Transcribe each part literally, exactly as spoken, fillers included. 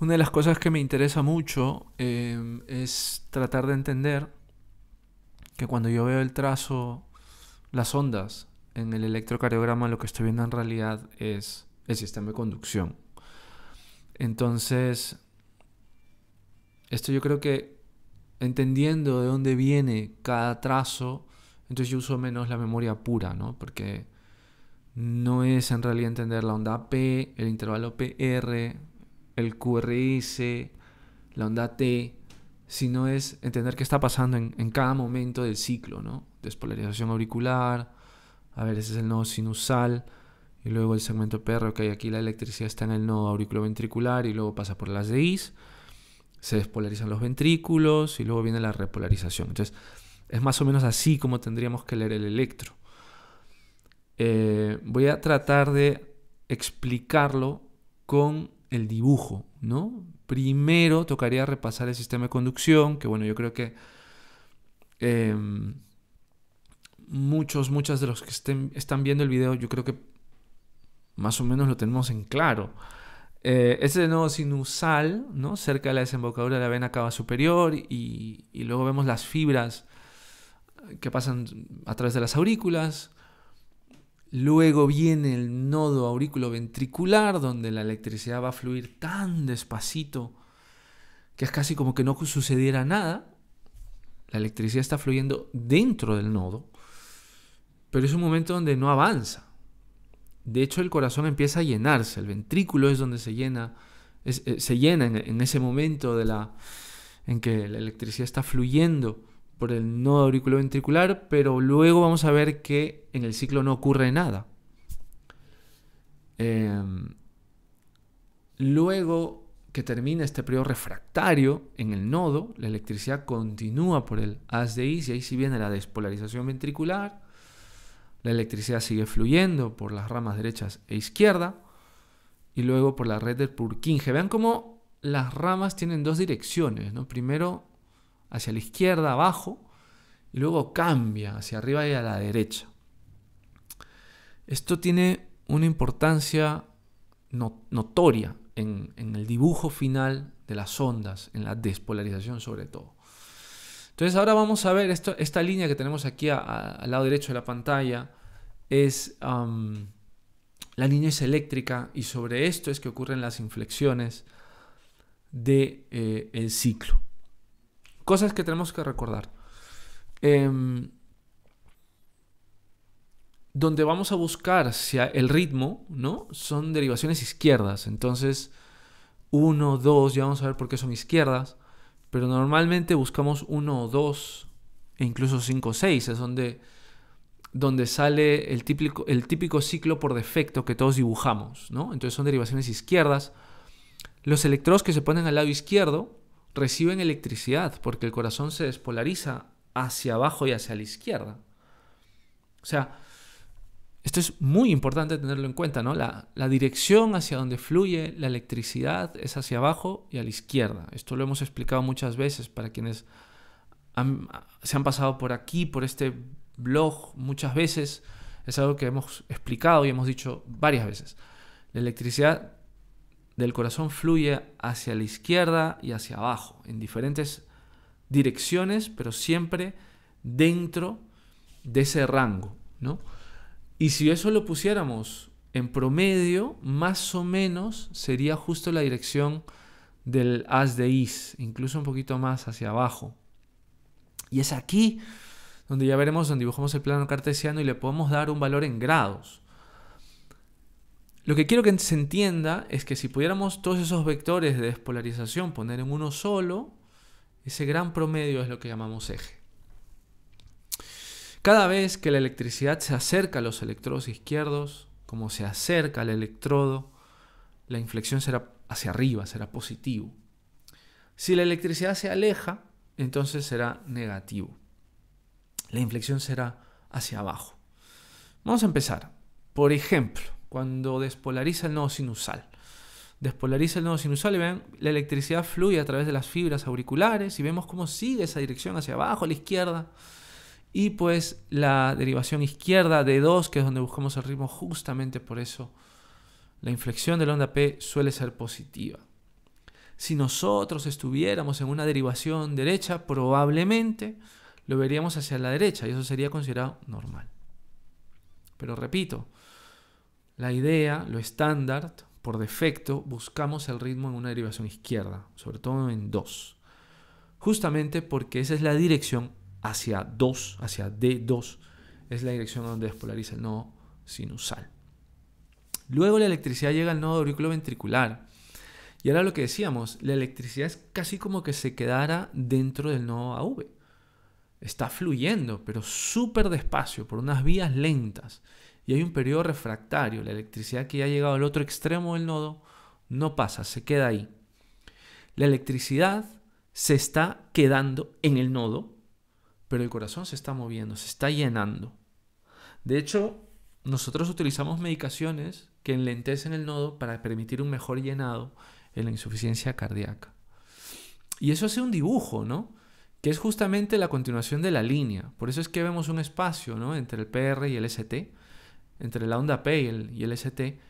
Una de las cosas que me interesa mucho eh, es tratar de entender que cuando yo veo el trazo, las ondas en el electrocardiograma, lo que estoy viendo en realidad es el sistema de conducción. Entonces, esto yo creo que entendiendo de dónde viene cada trazo, entonces yo uso menos la memoria pura, ¿no? Porque no es en realidad entender la onda P, el intervalo P R, el Q R S, la onda T, sino es entender qué está pasando en, en cada momento del ciclo, ¿no? Despolarización auricular, a ver, ese es el nodo sinusal, y luego el segmento P R, ok, aquí la electricidad está en el nodo auriculoventricular y luego pasa por las D Is, se despolarizan los ventrículos y luego viene la repolarización. Entonces, es más o menos así como tendríamos que leer el electro. Eh, voy a tratar de explicarlo con el dibujo, ¿no? Primero tocaría repasar el sistema de conducción, que bueno, yo creo que eh, muchos, muchas de los que estén, están viendo el video, yo creo que más o menos lo tenemos en claro. Eh, este nodo sinusal, ¿no? Cerca de la desembocadura de la vena cava superior y, y luego vemos las fibras que pasan a través de las aurículas. Luego viene el nodo auriculoventricular, donde la electricidad va a fluir tan despacito que es casi como que no sucediera nada. La electricidad está fluyendo dentro del nodo, pero es un momento donde no avanza. De hecho, el corazón empieza a llenarse, el ventrículo es donde se llena, es, eh, se llena en, en ese momento de la, en que la electricidad está fluyendo por el nodo auriculoventricular, pero luego vamos a ver que en el ciclo no ocurre nada. Eh, luego que termina este periodo refractario en el nodo, la electricidad continúa por el haz de His y ahí sí viene la despolarización ventricular. La electricidad sigue fluyendo por las ramas derechas e izquierda y luego por la red de Purkinje. Vean cómo las ramas tienen dos direcciones, ¿no? Primero hacia la izquierda, abajo, y luego cambia hacia arriba y a la derecha. Esto tiene una importancia no, notoria en, en el dibujo final de las ondas, en la despolarización sobre todo. Entonces ahora vamos a ver, esto, esta línea que tenemos aquí a, a, al lado derecho de la pantalla es um, la línea es eléctrica y sobre esto es que ocurren las inflexiones del de, eh, ciclo. Cosas que tenemos que recordar. Eh, donde vamos a buscar hacia el ritmo, ¿no? Son derivaciones izquierdas. Entonces, uno, dos, ya vamos a ver por qué son izquierdas. Pero normalmente buscamos uno o dos e incluso cinco o seis. Es donde, donde sale el típico, el típico ciclo por defecto que todos dibujamos, ¿no? Entonces son derivaciones izquierdas. Los electrodos que se ponen al lado izquierdo reciben electricidad porque el corazón se despolariza hacia abajo y hacia la izquierda. O sea, esto es muy importante tenerlo en cuenta, ¿no? La, la dirección hacia donde fluye la electricidad es hacia abajo y a la izquierda. Esto lo hemos explicado muchas veces para quienes han, se han pasado por aquí, por este blog muchas veces. Es algo que hemos explicado y hemos dicho varias veces. La electricidad del corazón fluye hacia la izquierda y hacia abajo, en diferentes direcciones, pero siempre dentro de ese rango, ¿no? Y si eso lo pusiéramos en promedio, más o menos sería justo la dirección del haz de His, incluso un poquito más hacia abajo. Y es aquí donde ya veremos, donde dibujamos el plano cartesiano y le podemos dar un valor en grados. Lo que quiero que se entienda es que si pudiéramos todos esos vectores de despolarización poner en uno solo, ese gran promedio es lo que llamamos eje. Cada vez que la electricidad se acerca a los electrodos izquierdos, como se acerca al electrodo, la inflexión será hacia arriba, será positivo. Si la electricidad se aleja, entonces será negativo. La inflexión será hacia abajo. Vamos a empezar. Por ejemplo, cuando despolariza el nodo sinusal. Despolariza el nodo sinusal y ven, la electricidad fluye a través de las fibras auriculares y vemos cómo sigue esa dirección hacia abajo, a la izquierda. Y pues la derivación izquierda de dos, que es donde buscamos el ritmo, justamente por eso la inflexión de la onda P suele ser positiva. Si nosotros estuviéramos en una derivación derecha, probablemente lo veríamos hacia la derecha y eso sería considerado normal. Pero repito, la idea, lo estándar, por defecto, buscamos el ritmo en una derivación izquierda, sobre todo en dos. Justamente porque esa es la dirección hacia dos, hacia D dos, es la dirección donde despolariza el nodo sinusal. Luego la electricidad llega al nodo auriculoventricular. Y ahora lo que decíamos, la electricidad es casi como que se quedara dentro del nodo A V. Está fluyendo, pero súper despacio, por unas vías lentas. Y hay un periodo refractario. La electricidad que ya ha llegado al otro extremo del nodo no pasa, se queda ahí. La electricidad se está quedando en el nodo, pero el corazón se está moviendo, se está llenando. De hecho, nosotros utilizamos medicaciones que enlentecen el nodo para permitir un mejor llenado en la insuficiencia cardíaca. Y eso hace un dibujo, ¿no? Que es justamente la continuación de la línea. Por eso es que vemos un espacio, ¿no?, entre el P R y el S T, entre la onda P y el, y el S T,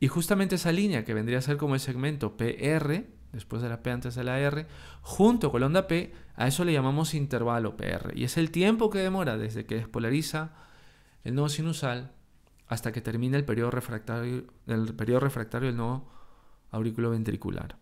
y justamente esa línea que vendría a ser como el segmento P R, después de la P antes de la R, junto con la onda P, a eso le llamamos intervalo P R, y es el tiempo que demora desde que despolariza el nodo sinusal hasta que termina el periodo refractario, el periodo refractario del nodo auriculoventricular.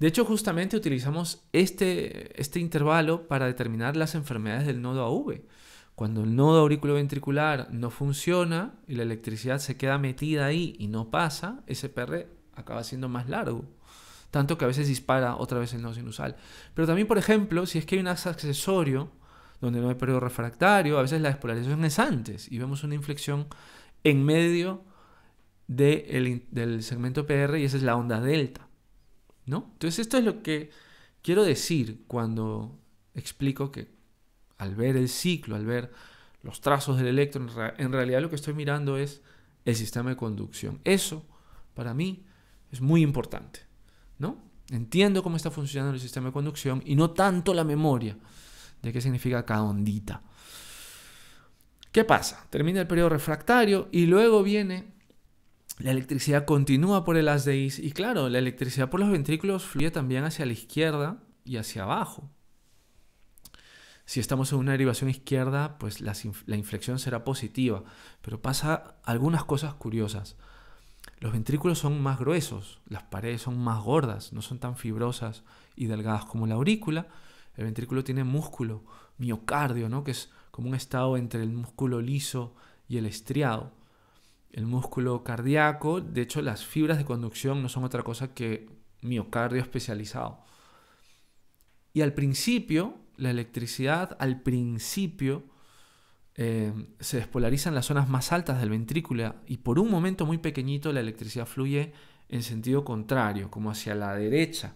De hecho, justamente utilizamos este, este intervalo para determinar las enfermedades del nodo A V. Cuando el nodo auriculoventricular no funciona y la electricidad se queda metida ahí y no pasa, ese P R acaba siendo más largo. Tanto que a veces dispara otra vez el nodo sinusal. Pero también, por ejemplo, si es que hay un accesorio donde no hay periodo refractario, a veces la despolarización es antes y vemos una inflexión en medio de el, del segmento P R y esa es la onda delta, ¿no? Entonces esto es lo que quiero decir cuando explico que al ver el ciclo, al ver los trazos del electrón, en realidad lo que estoy mirando es el sistema de conducción. Eso, para mí, es muy importante, ¿no? Entiendo cómo está funcionando el sistema de conducción y no tanto la memoria de qué significa cada ondita. ¿Qué pasa? Termina el periodo refractario y luego viene la electricidad, continúa por el haz de His y claro, la electricidad por los ventrículos fluye también hacia la izquierda y hacia abajo. Si estamos en una derivación izquierda, pues la, la inflexión será positiva, pero pasa algunas cosas curiosas. Los ventrículos son más gruesos, las paredes son más gordas, no son tan fibrosas y delgadas como la aurícula. El ventrículo tiene músculo, miocardio, ¿no?, que es como un estado entre el músculo liso y el estriado. El músculo cardíaco, de hecho las fibras de conducción no son otra cosa que miocardio especializado. Y al principio, la electricidad al principio eh, se despolariza en las zonas más altas del ventrículo y por un momento muy pequeñito la electricidad fluye en sentido contrario, como hacia la derecha.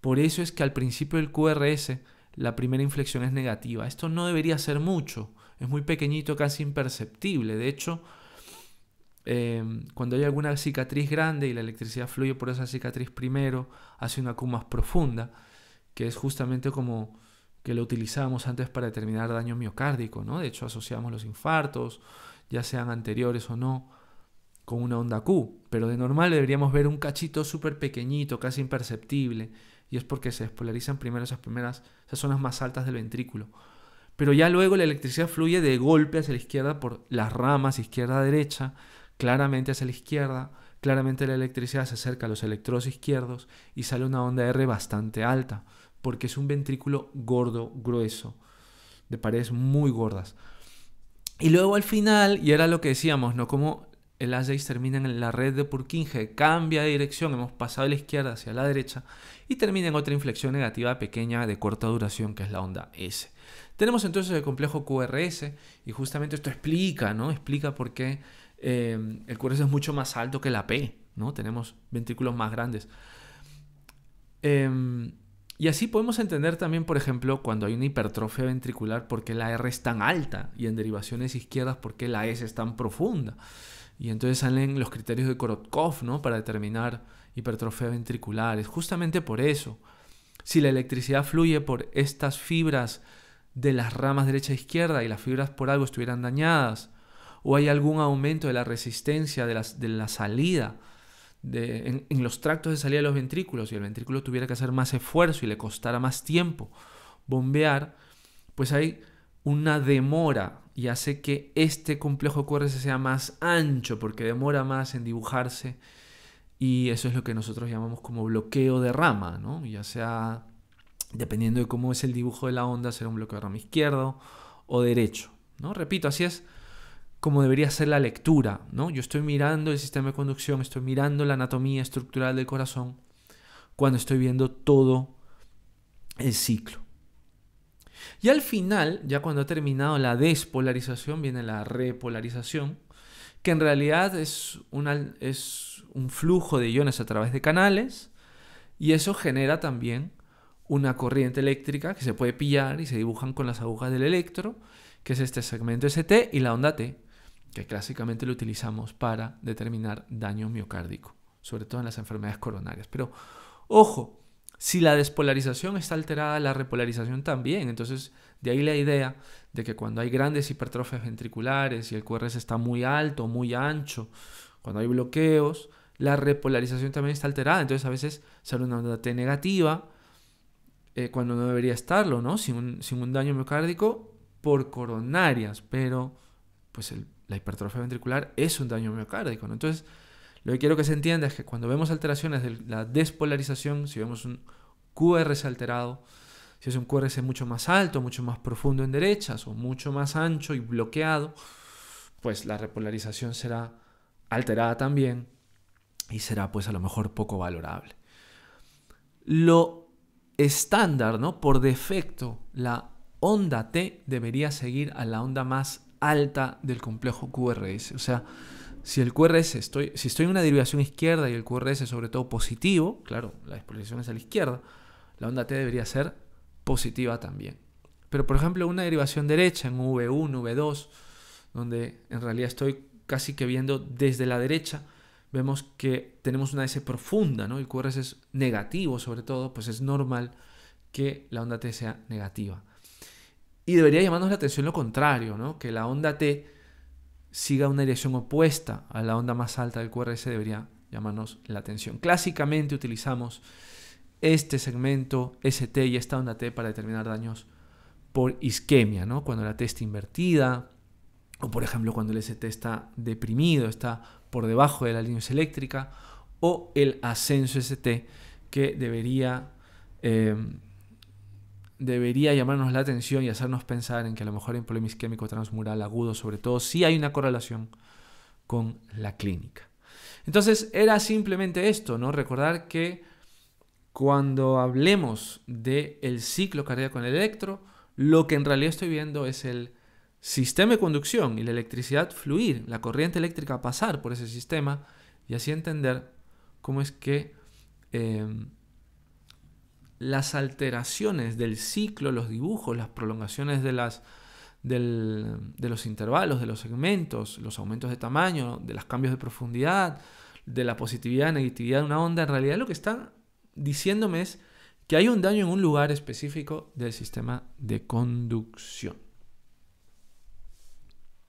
Por eso es que al principio del Q R S la primera inflexión es negativa. Esto no debería ser mucho, es muy pequeñito, casi imperceptible. De hecho, eh, cuando hay alguna cicatriz grande y la electricidad fluye por esa cicatriz primero, hace una Q más profunda, que es justamente como que lo utilizábamos antes para determinar daño miocárdico, ¿no? De hecho, asociamos los infartos, ya sean anteriores o no, con una onda Q. Pero de normal deberíamos ver un cachito súper pequeñito, casi imperceptible, y es porque se despolarizan primero esas primeras, esas zonas más altas del ventrículo. Pero ya luego la electricidad fluye de golpe hacia la izquierda por las ramas izquierda-derecha, claramente hacia la izquierda, claramente la electricidad se acerca a los electrodos izquierdos y sale una onda R bastante alta, porque es un ventrículo gordo, grueso, de paredes muy gordas. Y luego al final, y era lo que decíamos, ¿no?, como el haz de His termina en la red de Purkinje, cambia de dirección, hemos pasado de la izquierda hacia la derecha, y termina en otra inflexión negativa pequeña de corta duración, que es la onda S. Tenemos entonces el complejo Q R S, y justamente esto explica, ¿no?, explica por qué eh, el Q R S es mucho más alto que la P, ¿no? Tenemos ventrículos más grandes. Eh, Y así podemos entender también, por ejemplo, cuando hay una hipertrofia ventricular, por qué la R es tan alta y en derivaciones izquierdas por qué la S es tan profunda. Y entonces salen los criterios de Korotkov, ¿no?, para determinar hipertrofia ventricular. Es justamente por eso. Si la electricidad fluye por estas fibras de las ramas derecha e izquierda y las fibras por algo estuvieran dañadas, o hay algún aumento de la resistencia de la, de la salida de, en, en los tractos de salida de los ventrículos y el ventrículo tuviera que hacer más esfuerzo y le costara más tiempo bombear, pues hay una demora y hace que este complejo Q R S sea más ancho porque demora más en dibujarse, y eso es lo que nosotros llamamos como bloqueo de rama, ¿no? Ya sea, dependiendo de cómo es el dibujo de la onda, será un bloqueo de rama izquierdo o derecho, ¿no? Repito, así es como debería ser la lectura, ¿no? Yo estoy mirando el sistema de conducción, estoy mirando la anatomía estructural del corazón cuando estoy viendo todo el ciclo. Y al final, ya cuando ha terminado la despolarización, viene la repolarización, que en realidad es, una, es un flujo de iones a través de canales, y eso genera también una corriente eléctrica que se puede pillar y se dibujan con las agujas del electro, que es este segmento S T y la onda T, que clásicamente lo utilizamos para determinar daño miocárdico, sobre todo en las enfermedades coronarias. Pero, ojo, si la despolarización está alterada, la repolarización también. Entonces, de ahí la idea de que cuando hay grandes hipertrofias ventriculares y el Q R S está muy alto, muy ancho, cuando hay bloqueos, la repolarización también está alterada. Entonces, a veces sale una onda T negativa eh, cuando no debería estarlo, ¿no? Sin un, sin un daño miocárdico, por coronarias, pero pues el, la hipertrofia ventricular es un daño miocárdico, ¿no? Entonces, lo que quiero que se entienda es que cuando vemos alteraciones de la despolarización, si vemos un Q R S alterado, si es un Q R S mucho más alto, mucho más profundo en derechas o mucho más ancho y bloqueado, pues la repolarización será alterada también y será pues a lo mejor poco valorable. Lo estándar, ¿no? Por defecto, la onda T debería seguir a la onda más alta del complejo Q R S. O sea, si el Q R S estoy, si estoy en una derivación izquierda y el Q R S sobre todo positivo, claro, la despolarización es a la izquierda, la onda T debería ser positiva también. Pero, por ejemplo, una derivación derecha en V uno, V dos, donde en realidad estoy casi que viendo desde la derecha, vemos que tenemos una S profunda, ¿no? El Q R S es negativo sobre todo, pues es normal que la onda T sea negativa. Y debería llamarnos la atención lo contrario, ¿no? Que la onda T siga una dirección opuesta a la onda más alta del Q R S debería llamarnos la atención. Clásicamente utilizamos este segmento S T y esta onda T para determinar daños por isquemia, ¿no? Cuando la T está invertida o, por ejemplo, cuando el S T está deprimido, está por debajo de la línea eléctrica, o el ascenso S T que debería... Eh, debería llamarnos la atención y hacernos pensar en que a lo mejor hay un problema isquémico transmural agudo, sobre todo si hay una correlación con la clínica. Entonces, era simplemente esto, ¿no? Recordar que cuando hablemos del ciclo cardíaco en el electro, lo que en realidad estoy viendo es el sistema de conducción y la electricidad fluir, la corriente eléctrica pasar por ese sistema, y así entender cómo es que... Eh, las alteraciones del ciclo, los dibujos, las prolongaciones de, las, del, de los intervalos, de los segmentos, los aumentos de tamaño, de los cambios de profundidad, de la positividad, negatividad de una onda, en realidad lo que están diciéndome es que hay un daño en un lugar específico del sistema de conducción.